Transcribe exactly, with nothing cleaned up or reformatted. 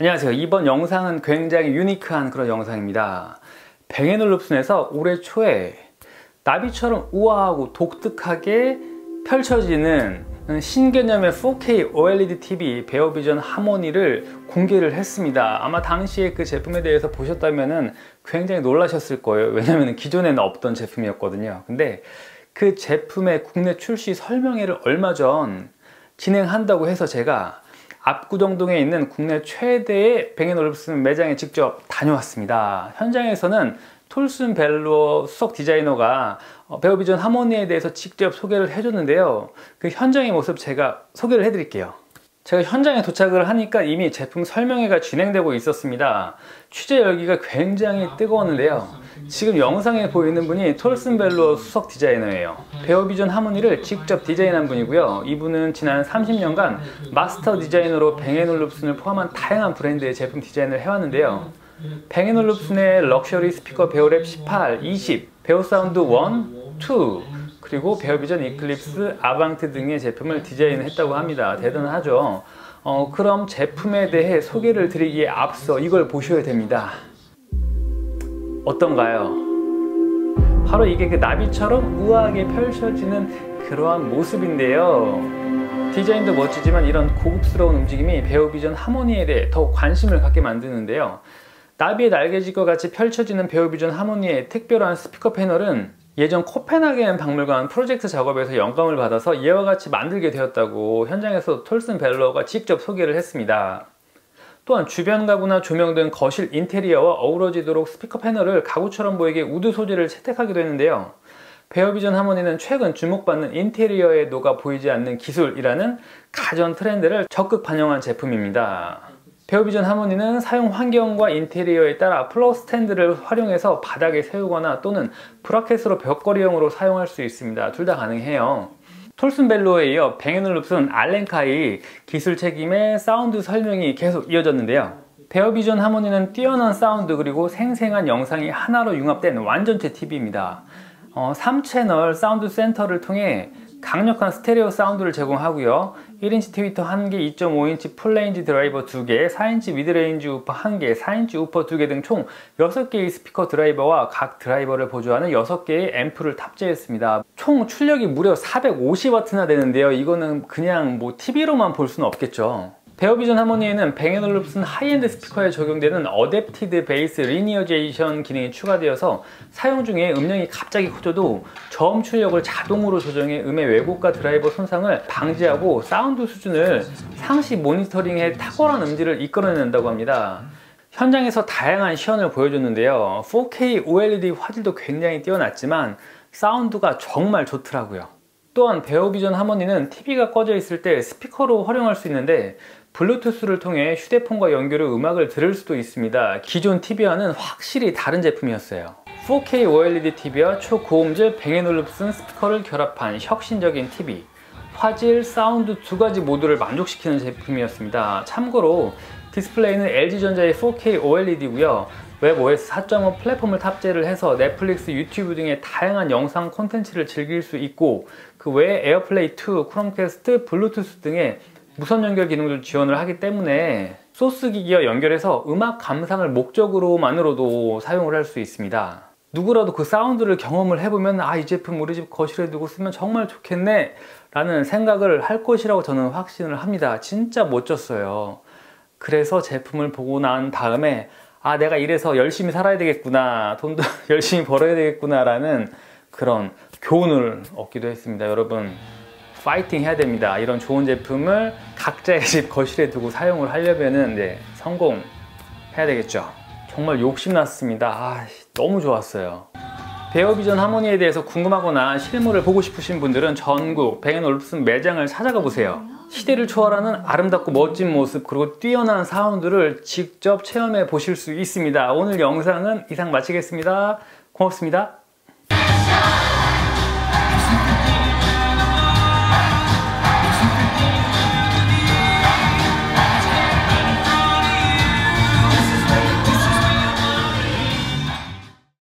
안녕하세요. 이번 영상은 굉장히 유니크한 그런 영상입니다. 뱅 앤 올룹슨에서 올해 초에 나비처럼 우아하고 독특하게 펼쳐지는 신개념의 포 케이 오 엘 이 디 티비 베오비전 하모니를 공개를 했습니다. 아마 당시에 그 제품에 대해서 보셨다면 굉장히 놀라셨을 거예요. 왜냐면 기존에는 없던 제품이었거든요. 근데 그 제품의 국내 출시 설명회를 얼마 전 진행한다고 해서 제가 압구정동에 있는 국내 최대의 뱅 앤 올룹슨 매장에 직접 다녀왔습니다. 현장에서는 톨슨 벨로어 수석 디자이너가 베오비전 하모니에 대해서 직접 소개를 해줬는데요. 그 현장의 모습 제가 소개를 해드릴게요. 제가 현장에 도착을 하니까 이미 제품 설명회가 진행되고 있었습니다. 취재 열기가 굉장히 뜨거웠는데요. 지금 영상에 보이는 분이 톨슨 벨로어 수석 디자이너예요. 베오비전 하모니를 직접 디자인한 분이고요. 이분은 지난 삼십 년간 마스터 디자이너로 뱅 앤 올룹슨을 포함한 다양한 브랜드의 제품 디자인을 해왔는데요. 뱅 앤 올룹슨의 럭셔리 스피커 베오랩 십팔, 이십, 베오사운드 일, 이 그리고 베오비전 이클립스, 아방트 등의 제품을 디자인했다고 합니다. 대단하죠. 어, 그럼 제품에 대해 소개를 드리기에 앞서 이걸 보셔야 됩니다. 어떤가요? 바로 이게 그 나비처럼 우아하게 펼쳐지는 그러한 모습인데요. 디자인도 멋지지만 이런 고급스러운 움직임이 베오비전 하모니에 대해 더욱 관심을 갖게 만드는데요. 나비의 날개짓과 같이 펼쳐지는 베오비전 하모니의 특별한 스피커 패널은 예전 코펜하겐 박물관 프로젝트 작업에서 영감을 받아서 이와 같이 만들게 되었다고 현장에서 톨슨 벨러가 직접 소개를 했습니다. 또한 주변 가구나 조명 등 거실 인테리어와 어우러지도록 스피커 패널을 가구처럼 보이게 우드 소재를 채택하기도 했는데요. 베오비전 하모니는 최근 주목받는 인테리어에 녹아 보이지 않는 기술이라는 가전 트렌드를 적극 반영한 제품입니다. 베오비전 하모니는 사용 환경과 인테리어에 따라 플러 스탠드를 활용해서 바닥에 세우거나 또는 브라켓으로 벽걸이형으로 사용할 수 있습니다. 둘 다 가능해요. 톨슨 벨로에 이어 뱅 앤 올룹슨 알렌 카이 기술 책임의 사운드 설명이 계속 이어졌는데요. 베오비전 하모니는 뛰어난 사운드 그리고 생생한 영상이 하나로 융합된 완전체 티비입니다. 어, 삼 채널 사운드 센터를 통해 강력한 스테레오 사운드를 제공하고요. 일 인치 트위터 한 개, 이 점 오 인치 풀레인지 드라이버 두 개, 사 인치 미드레인지 우퍼 한 개, 사 인치 우퍼 두 개 등 총 여섯 개의 스피커 드라이버와 각 드라이버를 보조하는 여섯 개의 앰프를 탑재했습니다. 총 출력이 무려 사백오십 와트나 되는데요. 이거는 그냥 뭐 티비로만 볼 수는 없겠죠. 베오비전 하모니에는 뱅 앤 올룹슨 하이엔드 스피커에 적용되는 어댑티드 베이스 리니어제이션 기능이 추가되어서 사용 중에 음량이 갑자기 커져도 저음 출력을 자동으로 조정해 음의 왜곡과 드라이버 손상을 방지하고 사운드 수준을 상시 모니터링해 탁월한 음질을 이끌어낸다고 합니다. 현장에서 다양한 시연을 보여줬는데요. 포 케이 오 엘 이 디 화질도 굉장히 뛰어났지만 사운드가 정말 좋더라고요. 또한 베오비전 하모니는 티비가 꺼져 있을 때 스피커로 활용할 수 있는데 블루투스를 통해 휴대폰과 연결해 음악을 들을 수도 있습니다. 기존 티비와는 확실히 다른 제품이었어요. 포 케이 오 엘 이 디 티비와 초고음질 뱅 앤 올룹슨 스피커를 결합한 혁신적인 티비, 화질, 사운드 두 가지 모두를 만족시키는 제품이었습니다. 참고로 디스플레이는 엘 지전자의 포 케이 오 엘 이 디고요. 웹 오 에스 사 점 오 플랫폼을 탑재를 해서 넷플릭스, 유튜브 등의 다양한 영상 콘텐츠를 즐길 수 있고 그 외에 에어플레이 이, 크롬캐스트, 블루투스 등의 무선 연결 기능도 지원을 하기 때문에 소스 기기와 연결해서 음악 감상을 목적으로만으로도 사용을 할 수 있습니다. 누구라도 그 사운드를 경험을 해보면 아, 이 제품 우리 집 거실에 두고 쓰면 정말 좋겠네 라는 생각을 할 것이라고 저는 확신을 합니다. 진짜 멋졌어요. 그래서 제품을 보고 난 다음에 아, 내가 이래서 열심히 살아야 되겠구나, 돈도 열심히 벌어야 되겠구나 라는 그런 교훈을 얻기도 했습니다. 여러분 파이팅 해야 됩니다. 이런 좋은 제품을 각자의 집 거실에 두고 사용을 하려면은 네, 성공해야 되겠죠. 정말 욕심났습니다. 아, 너무 좋았어요. 베오비전 하모니에 대해서 궁금하거나 실물을 보고 싶으신 분들은 전국 뱅 앤 올룹슨 매장을 찾아가 보세요. 시대를 초월하는 아름답고 멋진 모습 그리고 뛰어난 사운드를 직접 체험해 보실 수 있습니다. 오늘 영상은 이상 마치겠습니다. 고맙습니다.